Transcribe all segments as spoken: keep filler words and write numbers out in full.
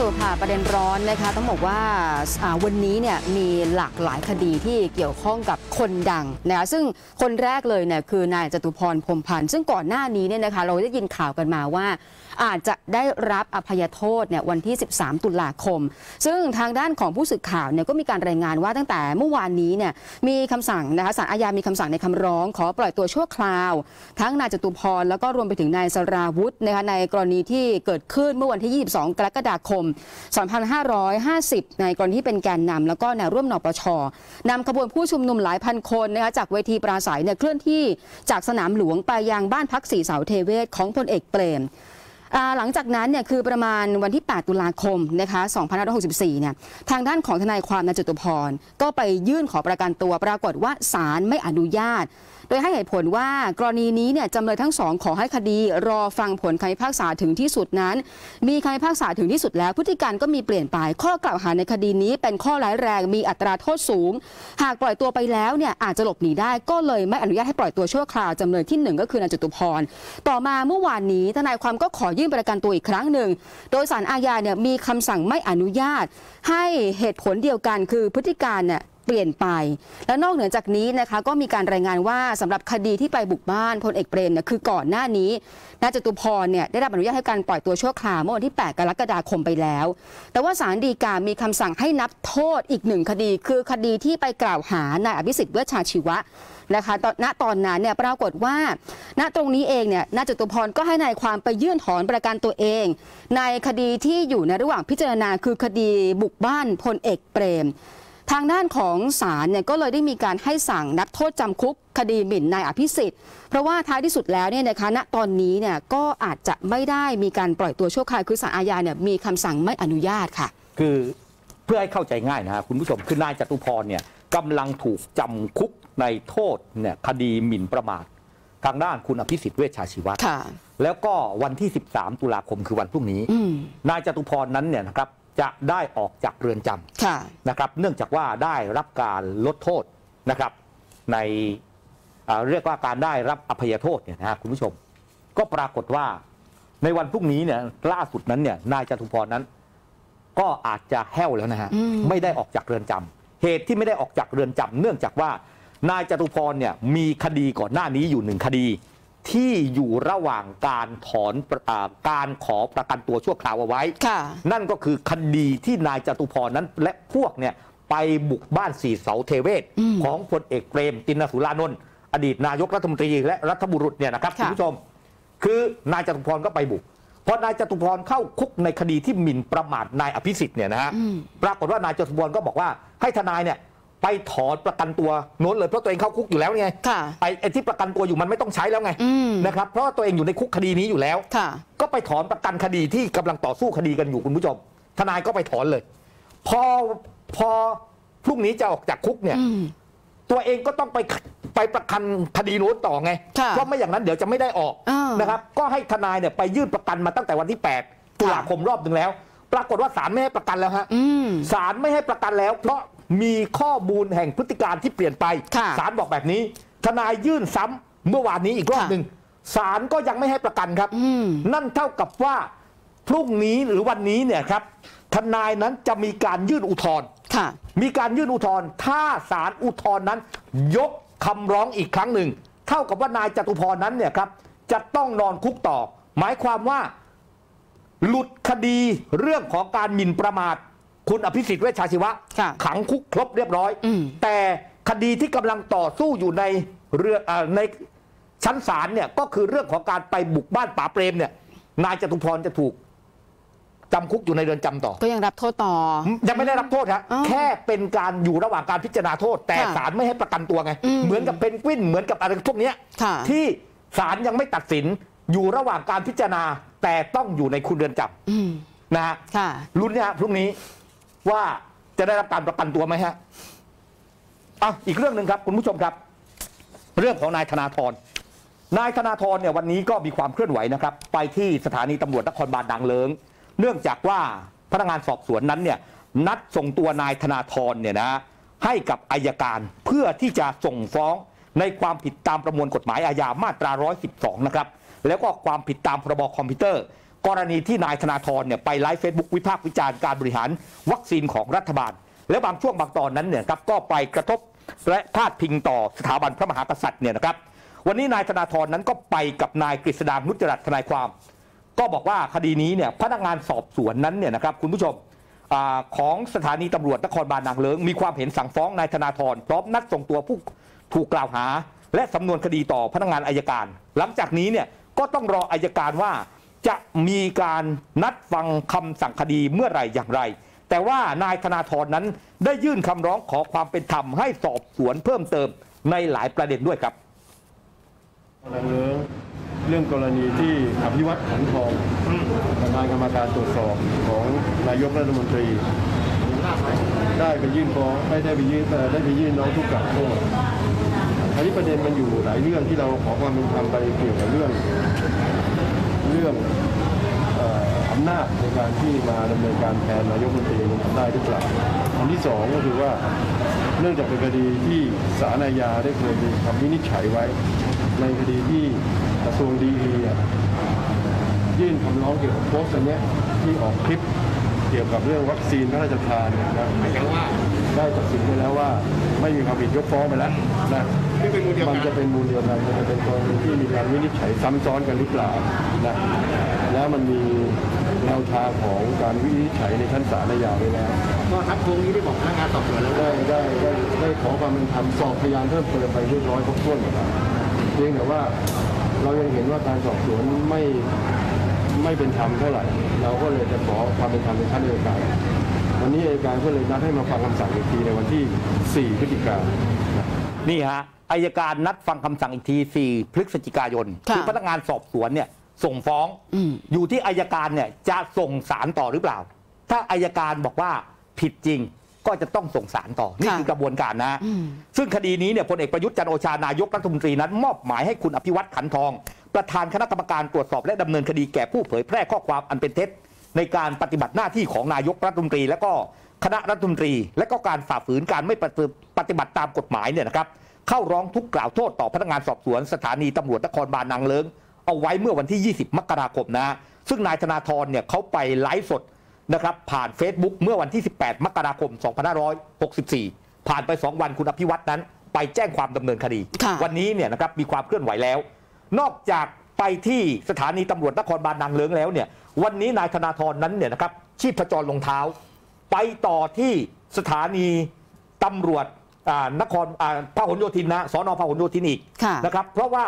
สรุปค่ะประเด็นร้อนนะคะต้องบอกว่าวันนี้เนี่ยมีหลากหลายคดีที่เกี่ยวข้องกับคนดังนะซึ่งคนแรกเลยเนี่ยคือนายจตุพรพรหมพันธ์ซึ่งก่อนหน้านี้เนี่ยนะคะเราได้ยินข่าวกันมาว่าอาจจะได้รับอภัยโทษเนี่ยวันที่สิบสามตุลาคมซึ่งทางด้านของผู้สื่อข่าวเนี่ยก็มีการรายงานว่าตั้งแต่เมื่อวานนี้เนี่ยมีคำสั่งนะคะศาลอาญามีคำสั่งในคำร้องขอปล่อยตัวชั่วคราวทั้งนายจตุพรแล้วก็รวมไปถึงนายสราวุฒินะคะในกรณีที่เกิดขึ้นเมื่อวันที่ยี่สิบสองกรกฎาคมสองพันห้าร้อยห้าสิบในกรณีที่เป็นแกนนำแล้วก็แนวร่วมนปชนำขบวนผู้ชุมนุมหลายพันคนนะคะจากเวทีปราศัยเนี่ยเคลื่อนที่จากสนามหลวงไปยังบ้านพักสีเสาเทเวศของพลเอกเปรมหลังจากนั้นเนี่ยคือประมาณวันที่แปดตุลาคมนะคะสองพันห้าร้อยหกสิบสี่เนี่ยทางด้านของทนายความนายจตุพรก็ไปยื่นขอประกันตัวปรากฏว่าศาลไม่อนุญาตโดยให้เหตุผลว่ากรณีนี้เนี่ยจำเลยทั้งสองขอให้คดีรอฟังผลคำพิพากษาถึงที่สุดนั้นมีคำพิพากษาถึงที่สุดแล้วพฤติการก็มีเปลี่ยนไปข้อกล่าวหาในคดีนี้เป็นข้อร้ายแรงมีอัตราโทษสูงหากปล่อยตัวไปแล้วเนี่ยอาจจะหลบหนีได้ก็เลยไม่อนุญาตให้ปล่อยตัวชั่วคราวจำเลยที่หนึ่งก็คือนายจตุพรต่อมาเมื่อวานนี้ทนายความก็ขอยื่นประกันตัวอีกครั้งหนึ่งโดยศาลอาญาเนี่ยมีคำสั่งไม่อนุญาตให้เหตุผลเดียวกันคือพฤติการเนี่ยเปลี่ยนไปและนอกเหนือจากนี้นะคะก็มีการรายงานว่าสำหรับคดีที่ไปบุกบ้านพลเอกเปรมเนี่ยคือก่อนหน้านี้นายจตุพรเนี่ยได้รับอนุญาตให้การปล่อยตัวชั่วคราวเมื่อวันที่แปดกรกฎาคมไปแล้วแต่ว่าศาลฎีกามีคำสั่งให้นับโทษอีกหนึ่งคดีคือคดีที่ไปกล่าวหานายอภิสิทธิ์เวชชาชีวะนะคะณตอนนั้นเนี่ยปรากฏว่าณตรงนี้เองเนี่ยนายจตุพรก็ให้นายความไปยื่นถอนประกันตัวเองในคดีที่อยู่ในระหว่างพิจารณาคือคดีบุกบ้านพลเอกเปรมทางด้านของศาลเนี่ยก็เลยได้มีการให้สั่งนับโทษจำคุกคดีหมิ่นนายอภิสิทธิ์เพราะว่าท้ายที่สุดแล้วเนี่ยนะคะณตอนนี้เนี่ยก็อาจจะไม่ได้มีการปล่อยตัวชั่วคราวคือศาลอาญาเนี่ยมีคำสั่งไม่อนุญาตค่ะคือเพื่อให้เข้าใจง่ายนะครับคุณผู้ชมคือนายจตุพรเนี่ยกำลังถูกจำคุกในโทษเนี่ยคดีหมิ่นประมาททางด้านคุณอภิสิทธิ์เวชชาชีวะแล้วก็วันที่สิบสามตุลาคมคือวันพรุ่งนี้นายจตุพรนั้นเนี่ยนะครับจะได้ออกจากเรือนจำนะครับเนื่องจากว่าได้รับการลดโทษนะครับในเรียกว่าการได้รับอภัยโทษเนี่ยนะครับคุณผู้ชมก็ปรากฏว่าในวันพรุ่งนี้เนี่ยล่าสุดนั้นเนี่ยนายจตุพรนั้นก็อาจจะแห้วแล้วนะฮะไม่ได้ออกจากเรือนจำเหตุที่ไม่ได้ออกจากเรือนจำเนื่องจากว่านายจตุพรเนี่ยมีคดีก่อนหน้านี้อยู่หนึ่งคดีที่อยู่ระหว่างการถอนการขอประกันตัวชั่วคราวเอาไว้นั่นก็คือคดีที่นายจตุพรนั้นและพวกเนี่ยไปบุกบ้านสีเสาเทเวศของพลเอกเปรมติณสุรานนท์อดีตนายกรัฐมนตรีและรัฐบุรุษเนี่ยนะครับคุณผู้ชมคือนายจตุพรก็ไปบุกพอนายจตุพรเข้าคุกในคดีที่หมิ่นประมาทนายอภิสิทธิ์เนี่ยนะฮะปรากฏว่านายจตุพรก็บอกว่าให้ทนายเนี่ยไปถอนประกันตัวโน้นเลยเพราะตัวเองเข้าคุกอยู่แล้วไงไอ้ที่ประกันตัวอยู่มันไม่ต้องใช้แล้วไงนะครับเพราะตัวเองอยู่ในคุกคดีนี้อยู่แล้วก็ไปถอนประกันคดีที่กำลังต่อสู้คดีกันอยู่คุณผู้ชมทนายก็ไปถอนเลยพอพอพรุ่งนี้จะออกจากคุกเนี่ยตัวเองก็ต้องไปไปประกันคดีโน้นต่อไงเพราะไม่อย่างนั้นเดี๋ยวจะไม่ได้ออกนะครับก็ให้ทนายเนี่ยไปยื่นประกันมาตั้งแต่วันที่แปดตุลาคมรอบนึงแล้วปรากฏว่าศาลไม่ให้ประกันแล้วฮะศาลไม่ให้ประกันแล้วเพราะมีข้อมูลแห่งพฤติการที่เปลี่ยนไปศาลบอกแบบนี้ทนายยื่นซ้ำเมื่อวานนี้อีกรอบหนึ่งศาลก็ยังไม่ให้ประกันครับนั่นเท่ากับว่าพรุ่งนี้หรือวันนี้เนี่ยครับทนายนั้นจะมีการยื่นอุทธรณ์มีการยื่นอุทธรณ์ถ้าศาลอุทธรณ์นั้นยกคำร้องอีกครั้งหนึ่งเท่ากับว่านายจตุพรนั้นเนี่ยครับจะต้องนอนคุกต่อหมายความว่าหลุดคดีเรื่องของการหมิ่นประมาทคุณอภิสิทธิ์เวชชาชีวะขังคุกครบเรียบร้อยแต่คดีที่กำลังต่อสู้อยู่ในเรือในชั้นศาลเนี่ยก็คือเรื่องของการไปบุกบ้านป๋าเปรมเนี่ยนายจตุพรจะถูกจำคุกอยู่ในเรือนจำต่อก็ยังรับโทษต่อยังไม่ได้รับโทษฮะแค่เป็นการอยู่ระหว่างการพิจารณาโทษแต่ศาลไม่ให้ประกันตัวไงเหมือนกับเพนกวินเหมือนกับอะไรพวกนี้ที่ศาลยังไม่ตัดสินอยู่ระหว่างการพิจารณาแต่ต้องอยู่ในคุกเรือนจำนะฮะลุ้นเนี่ยพรุ่งนี้ว่าจะได้รับการประกันตัวไหมฮะอ่ะอีกเรื่องหนึ่งครับคุณผู้ชมครับเรื่องของนายธนาธรนายธนาธรเนี่ยวันนี้ก็มีความเคลื่อนไหวนะครับไปที่สถานีตำรวจนครบาลนางเลิ้งเนื่องจากว่าพนักงานสอบสวนนั้นเนี่ยนัดส่งตัวนายธนาธรเนี่ยนะให้กับอัยการเพื่อที่จะส่งฟ้องในความผิดตามประมวลกฎหมายอาญามาตรา หนึ่งหนึ่งสองนะครับแล้วก็ความผิดตามพรบคอมพิวเตอร์ กรณีที่นายธนาธรเนี่ยไปไลฟ์เฟซบุ๊กวิพากษ์วิจารณ์การบริหารวัคซีนของรัฐบาลและบางช่วงบางตอนนั้นเนี่ยครับก็ไปกระทบและพาดพิงต่อสถาบันพระมหากษัตริย์เนี่ยนะครับวันนี้นายธนาธรนั้นก็ไปกับนายกฤษดางนุจจรัตน์ทนายความก็บอกว่าคดีนี้เนี่ยพนักงานสอบสวนนั้นเนี่ยนะครับคุณผู้ชมของสถานีตำรวจนครบาลนางเลิ้งมีความเห็นสั่งฟ้องนายธนาธรพร้อมนัดส่งตัวผู้ถูกกล่าวหาและสำนวนคดีต่อพนักงานอัยการหลังจากนี้เนี่ยก็ต้องรออัยการว่าจะมีการนัดฟังคำสั่งคดีเมื่อไหร่อย่างไรแต่ว่านายธนาธรนั้นได้ยื่นคำร้องขอความเป็นธรรมให้สอบสวนเพิ่มเติมในหลายประเด็นด้วยครับเรื่องกรณีที่อภิวัตขันทองประธานกรรมการตรวจสอบของนายกรัฐมนตรีได้ไปยื่นฟ้องไม่ได้ไปยื่นได้ไปยื่นร้องทุกข์กล่าวโทษอันนี้ประเด็นมันอยู่หลายเรื่องที่เราขอความเป็นธรรมไปเกี่ยวกับเรื่องเรื่องอำนาจในการที่มาดำเนินการแทนนายกรัฐมนตรีได้หรือเปล่าอันที่สองก็คือว่าเนื่องจากเป็นคดีที่ศาลอาญาได้เคยมีคำวินิจฉัยไว้ในคดีที่กระทรวงดีอียื่นคำร้องเกี่ยวกับโพสต์อันนี้ที่ออกคลิปเกี่ยวกับเรื่องวัคซีนพระราชทานนะได้ตัดสินไปแล้วว่าไม่มีความผิดยกฟ้องไปแล้วนะมันจะเป็นมูลเดียวกันมันจะเป็นกรณีที่มีการวินิจฉัยซ้ำซ้อนกันหรือเปล่านะแล้วมันมีแนวทางของการวินิจฉัยในชั้นศาลยาวไปแล้วก็ทักทวงนี้ได้บอกพนักงานสอบสวนแล้วได้ได้ได้ขอความเป็นธรรมสอบพยานเพิ่มเติมไปเรียบร้อยครบถ้วนหมดแล้วเพียงแต่ว่าเรายังเห็นว่าการสอบสวนไม่ไม่เป็นธรรมเท่าไหร่เราก็เลยจะขอความเป็นธรรมในชั้นอัยการวันนี้อัยการก็เลยนัดให้มาฟังคำสั่งอีกทีในวันที่สี่พฤศจิกายนนี่ฮะอัยการนัดฟังคำสั่งอีกทีสี่พฤศจิกายนคือพนักงานสอบสวนเนี่ยส่งฟ้อง อ, อยู่ที่อัยการเนี่ยจะส่งศาลต่อหรือเปล่าถ้าอัยการบอกว่าผิดจริงก็จะต้องส่งศาลต่อนี่คือกระบวนการนะซึ่งคดีนี้เนี่ยพลเอกประยุทธ์จันทร์โอชานายกรัฐมนตรีนั้นมอบหมายให้คุณอภิวัตขันทองประธานคณะกรรมการตรวจสอบและดำเนินคดีแก่ผู้เผยแพร่ข้อความอันเป็นเท็จในการปฏิบัติหน้าที่ของนายกรัฐมนตรีและก็คณะรัฐมนตรีและก็การฝ่าฝืนการไม่ปฏิบัติตามกฎหมายเนี่ยนะครับเข้าร้องทุกข์กล่าวโทษต่อพนักงานสอบสวนสถานีตำรวจนครบาลนางเลิ้งเอาไว้เมื่อวันที่ยี่สิบมกราคมนะซึ่งนายธนาธรเนี่ยเขาไปไลฟ์สดนะครับผ่าน เฟซบุ๊ก เมื่อวันที่สิบแปดมกราคมสองพันห้าร้อยหกสิบสี่ผ่านไปสองวันคุณอภิวัตนั้นไปแจ้งความดำเนินคดีวันนี้เนี่ยนะครับมีความเคลื่อนไหวแล้วนอกจากไปที่สถานีตำรวจนครบาลนางเลิ้งแล้วเนี่ยวันนี้นายธนาธรนั้นเนี่ยนะครับชีพจรลงเท้าไปต่อที่สถานีตำรวจนครพหลโยธินนะสนพหลโยธินอีกนะครับเพราะว่า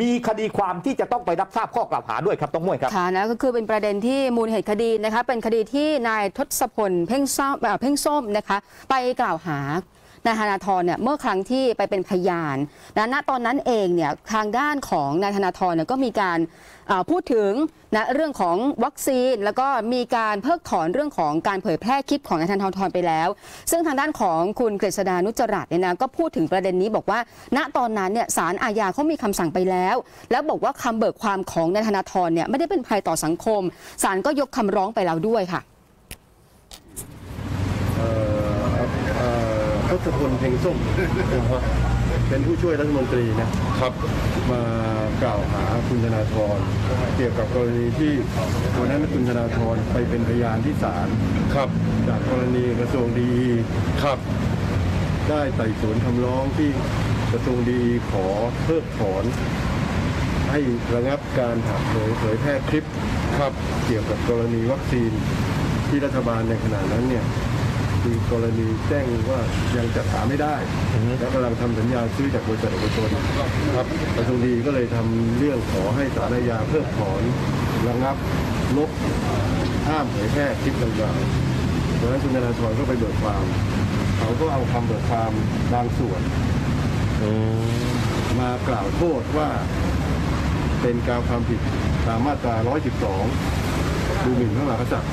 มีคดีความที่จะต้องไปรับทราบข้อกล่าวหาด้วยครับต้องมุ่ยครับค่ะนะก็คือเป็นประเด็นที่มูลเหตุคดีนะคะเป็นคดีที่นายทศพลเพ่งส้มเพ่งส้มนะคะไปกล่าวหานายธนาธรเนี่ยเมื่อครั้งที่ไปเป็นพยานนะณตอนนั้นเองเนี่ยทางด้านของนายธนาธรเนี่ยก็มีการพูดถึงนะเรื่องของวัคซีนแล้วก็มีการเพิกถอนเรื่องของการเผยแพร่คลิปของนายธนาธรไปแล้วซึ่งทางด้านของคุณกฤษดานุจจรัตน์เนี่ยนะก็พูดถึงประเด็นนี้บอกว่าณตอนนั้นเนี่ยศาลอาญาเขามีคำสั่งไปแล้วแล้วบอกว่าคำเบิกความของนายธนาธรเนี่ยไม่ได้เป็นภัยต่อสังคมศาลก็ยกคำร้องไปแล้วด้วยค่ะทศพลเพ่งส้มเป็นผู้ช่วยรัฐมนตรีนะครับมากล่าวหาคุณธนาธรเกี่ยวกับกรณีที่วันนั้นคุณธนาธรไปเป็นพยานที่ศาลครับจากกรณีกระทรวงดีอีครับได้ไต่สวนคำร้องที่กระทรวงดีอีขอเพิกถอนให้ระงับการถ่ายเผยแพร่คลิปครับเกี่ยวกับกรณีวัคซีนที่รัฐบาลในขณะนั้นเนี่ยมีกรณีแจ้งว่ายังจัดหาไม่ได้และกำลังทำสัญญาซื้อจากบริษัทเอกชนครับกระทรวงดีก็เลยทำเรื่องขอให้ศาลอาญาเพิกถอนระงับลบห้ามเผยแพร่คลิปต่างๆดังนั้นคุณธนาธรก็ไปเบิกความเขาก็เอาคำเบิกความบางส่วนมากล่าวโทษว่าเป็นการความผิดตามมาตราหนึ่งร้อยสิบสองดูหมิ่นพระมหากษัตริย์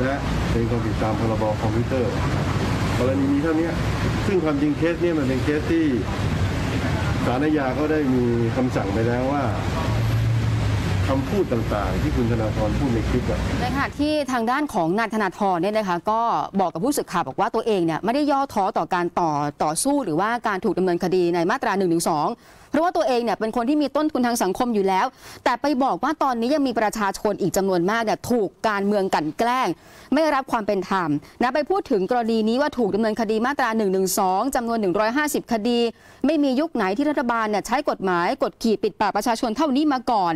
และเป็นความผิดตามพรบคอมพิวเตอร์กรณีนี้เท่านี้ซึ่งความจริงเคสนี้มันเป็นเคสที่ศาลอาญาเขาได้มีคำสั่งไปแล้วว่าคำพูดต่างๆที่คุณธนาธรพูดในคลิปอะในขณะที่ทางด้านของนายธนาธรเนี่ยนะคะก็บอกกับผู้สื่อข่าวบอกว่าตัวเองเนี่ยไม่ได้ย่อท้อต่อการต่อต่อสู้หรือว่าการถูกดำเนินคดีในมาตราหนึ่งหนึ่งสอง เพราะว่าตัวเองเนี่ยเป็นคนที่มีต้นทุนทางสังคมอยู่แล้วแต่ไปบอกว่าตอนนี้ยังมีประชาชนอีกจำนวนมากเนี่ยถูกการเมืองกลั่นแกล้งไม่รับความเป็นธรรมนะไปพูดถึงกรณีนี้ว่าถูกดำเนินคดีมาตรา หนึ่งหนึ่งสอง จำนวน หนึ่งร้อยห้าสิบ คดีไม่มียุคไหนที่รัฐบาลเนี่ยใช้กฎหมายกดขี่ปิดปากประชาชนเท่านี้มาก่อน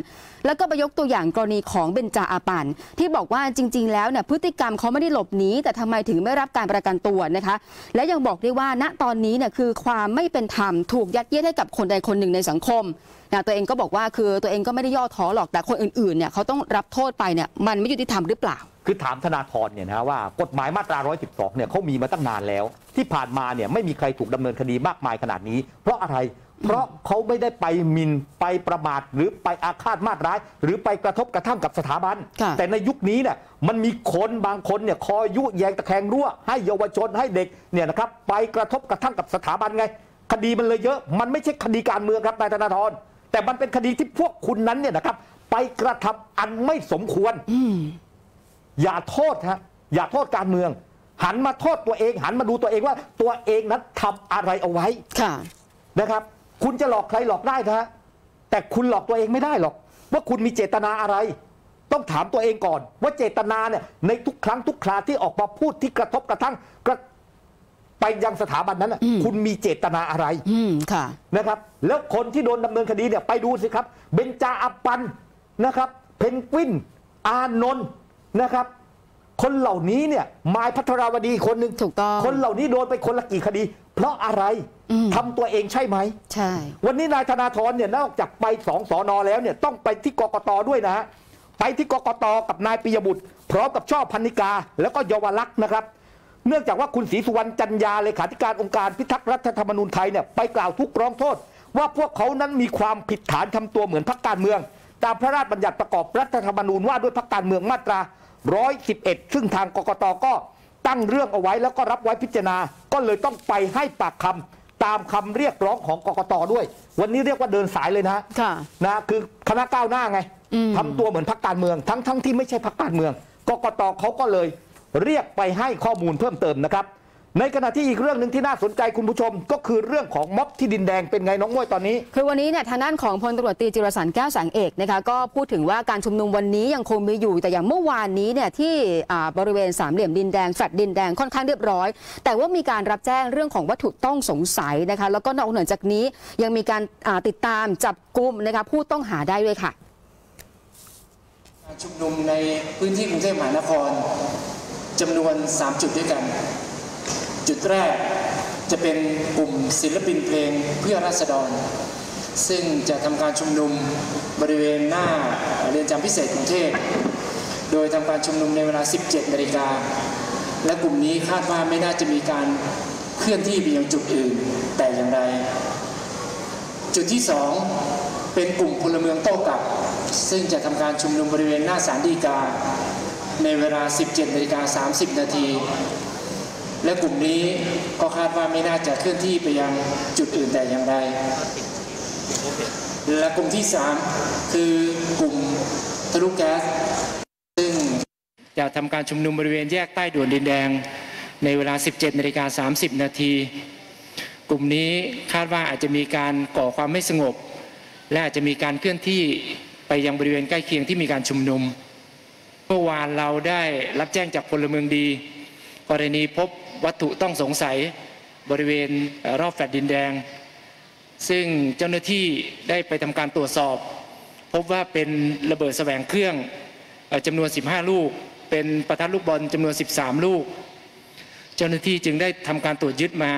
แล้วก็ไปยกตัวอย่างกรณีของเบญจาอาปันที่บอกว่าจริงๆแล้วเนี่ยพฤติกรรมเขาไม่ได้หลบหนีแต่ทำไมถึงไม่รับการประกันตัวนะคะและยังบอกได้ว่าณตอนนี้เนี่ยคือความไม่เป็นธรรมถูกยัดเยียดให้กับคนใดคนหนึ่งในสังคมนะตัวเองก็บอกว่าคือตัวเองก็ไม่ได้ย่อท้อหรอกแต่คนอื่นๆเนี่ยเขาต้องรับโทษไปเนี่ยมันไม่ยุติธรรมหรือเปล่าคือถามธนาธรเนี่ยนะว่ากฎหมายมาตราหนึ่งร้อยสิบสองเนี่ยเขามีมาตั้งนานแล้วที่ผ่านมาเนี่ยไม่มีใครถูกดำเนินคดีมากมายขนาดนี้เพราะอะไรเพราะเขาไม่ได้ไปหมิ่นไปประมาทหรือไปอาฆาตมาตร้ายหรือไปกระทบกระทั่งกับสถาบันแต่ในยุคนี้เนี่ยมันมีคนบางคนเนี่ยคอยยุแยงตะแคงรั่วให้เยาวชนให้เด็กเนี่ยนะครับไปกระทบกระทั่งกับสถาบันไงคดีมันเลยเยอะมันไม่ใช่คดีการเมืองครับนายธนาธรแต่มันเป็นคดีที่พวกคุณนั้นเนี่ยนะครับไปกระทำอันไม่สมควรอย่าโทษฮะอย่าโทษการเมืองหันมาโทษตัวเองหันมาดูตัวเองว่าตัวเองนั้นทำอะไรเอาไว้นะครับคุณจะหลอกใครหลอกได้นะฮะแต่คุณหลอกตัวเองไม่ได้หรอกว่าคุณมีเจตนาอะไรต้องถามตัวเองก่อนว่าเจตนาเนี่ยในทุกครั้งทุกคราที่ออกมาพูดที่กระทบกระทั่งไปยังสถาบันนั้นนะคุณมีเจตนาอะไรนะครับแล้วคนที่โดนดำเนินคดีเนี่ยไปดูสิครับเบญจาอาปันนะครับเพนกวินอานนท์นะครับคนเหล่านี้เนี่ยมายภัทรวดีคนหนึ่งถูกต้องคนเหล่านี้โดนไปคนละกี่คดีเพราะอะไรทำตัวเองใช่ไหมใช่วันนี้นายธนาธรเนี่ยนอกจากไปสองสน.แล้วเนี่ยต้องไปที่กกต.ด้วยนะฮะไปที่กกต.กับนายปิยบุตรพร้อมกับช่อพันนิกาแล้วก็เยาวลักษณ์นะครับเนื่องจากว่าคุณศรีสุวรรณจันยาเลขาธิการองค์การพิทักษ์รัฐธรรมนูญไทยเนี่ยไปกล่าวทุกร้องโทษว่าพวกเขานั้นมีความผิดฐานทำตัวเหมือนพรรคการเมืองตามพระราชบัญญัติประกอบรัฐธรรมนูญว่าด้วยพรรคการเมืองมาตราหนึ่งร้อยสิบเอ็ดซึ่งทางกกต.ก็ตั้งเรื่องเอาไว้แล้วก็รับไว้พิจารณาก็เลยต้องไปให้ปากคำตามคำเรียกร้องของกกต.ด้วยวันนี้เรียกว่าเดินสายเลยนะนะคือคณะก้าวหน้าไงทำตัวเหมือนพรรคการเมืองทั้งทั้งที่ไม่ใช่พรรคการเมืองกกต.เขาก็เลยเรียกไปให้ข้อมูลเพิ่มเติมนะครับในขณะที่อีกเรื่องหนึ่งที่น่าสนใจคุณผู้ชมก็คือเรื่องของม็อบที่ดินแดงเป็นไงน้องม้วยตอนนี้คือวันนี้เนี่ยทางด้านของพลตำรวจตรีจิรสันต์แก้วแสงเอกนะคะก็พูดถึงว่าการชุมนุมวันนี้ยังคงมีอยู่แต่อย่างเมื่อวานนี้เนี่ยที่บริเวณสามเหลี่ยมดินแดงแฟลตดินแดงค่อนข้างเรียบร้อยแต่ว่ามีการรับแจ้งเรื่องของวัตถุต้องสงสัยนะคะแล้วก็นอกเหนือจากนี้ยังมีการติดตามจับกุมนะคะผู้ต้องหาได้ด้วยค่ะชุมนุมในพื้นที่กรุงเทพมหานครจำนวนสามจุดด้วยกันจุดแรกจะเป็นกลุ่มศิลปินเพลงเพื่อราษฎรซึ่งจะทำการชุมนุมบริเวณหน้าเรือนจำพิเศษกรุงเทพโดยทำการชุมนุมในเวลา สิบเจ็ด นาฬิกาและกลุ่มนี้คาดว่าไม่น่าจะมีการเคลื่อนที่ไปยังจุดอื่นแต่อย่างไรจุดที่สองเป็นกลุ่มพลเมืองโต้กลับซึ่งจะทำการชุมนุมบริเวณหน้าศาลฎีกาในเวลา สิบเจ็ด นาฬิกา สามสิบ นาทีและกลุ่มนี้ก็คาดว่าไม่น่าจะเคลื่อนที่ไปยังจุดอื่นแต่อย่างใดและกลุ่มที่สามคือกลุ่มทะลุแก๊สซึ่งจะทำการชุมนุมบริเวณแยกใต้ด่วนดินแดงในเวลา สิบเจ็ด นาฬิกา สามสิบ นาทีกลุ่มนี้คาดว่าอาจจะมีการก่อความไม่สงบและอาจจะมีการเคลื่อนที่ไปยังบริเวณใกล้เคียงที่มีการชุมนุมเมื่อวานเราได้รับแจ้งจากพลเมืองดีกรณีพบวัตถุต้องสงสัยบริเวณรอบแฟลตดินแดงซึ่งเจ้าหน้าที่ได้ไปทำการตรวจสอบพบว่าเป็นระเบิดแสวงเครื่องจำนวนสิบห้าลูกเป็นประทัดลูกบอลจำนวนสิบสามลูกเจ้าหน้าที่จึงได้ทำการตรวจยึดมา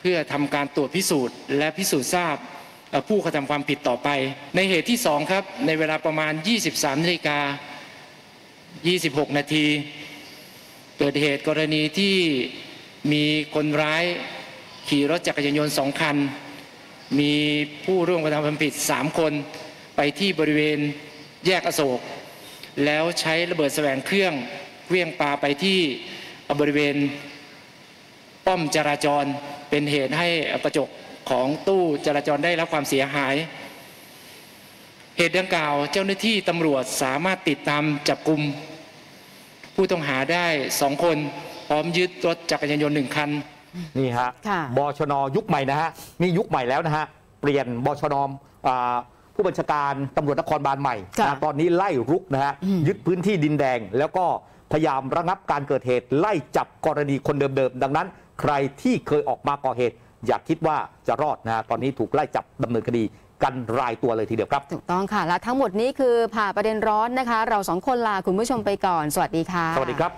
เพื่อทำการตรวจพิสูจน์และพิสูจน์ทราบผู้กระทำความผิดต่อไปในเหตุที่สองครับในเวลาประมาณ ยี่สิบสาม นาฬิกายี่สิบหก นาทีเกิดเหตุกรณีที่มีคนร้ายขี่รถจักรยานยนต์สองคันมีผู้ร่วมกระทำความผิดสามคนไปที่บริเวณแยกอโศกแล้วใช้ระเบิดแสวงเครื่องเครื่องปาไปที่บริเวณป้อมจราจรเป็นเหตุให้กระจกของตู้จราจรได้รับความเสียหายเหตุดังกล่าวเจ้าหน้าที่ตำรวจสามารถติดตามจับกุมผู้ต้องหาได้สองคนพร้อมยึดรถจักรยานยนต์หนึ่งคันนี่ฮะบชนยุคใหม่นะฮะนี่ยุคใหม่แล้วนะฮะ เปลี่ยนบชนผู้บัญชาการตำรวจนครบาลใหม่ตอนนี้ไล่รุกนะฮะยึดพื้นที่ดินแดงแล้วก็พยายามระงับการเกิดเหตุไล่จับกรณีคนเดิมๆดังนั้นใครที่เคยออกมาก่อเหตุอย่าคิดว่าจะรอดนะฮะตอนนี้ถูกไล่จับดำเนินคดีกันรายตัวเลยทีเดียวครับถูกต้องค่ะและทั้งหมดนี้คือผ่าประเด็นร้อนนะคะเราสองคนลาคุณผู้ชมไปก่อนสวัสดีค่ะสวัสดีครับ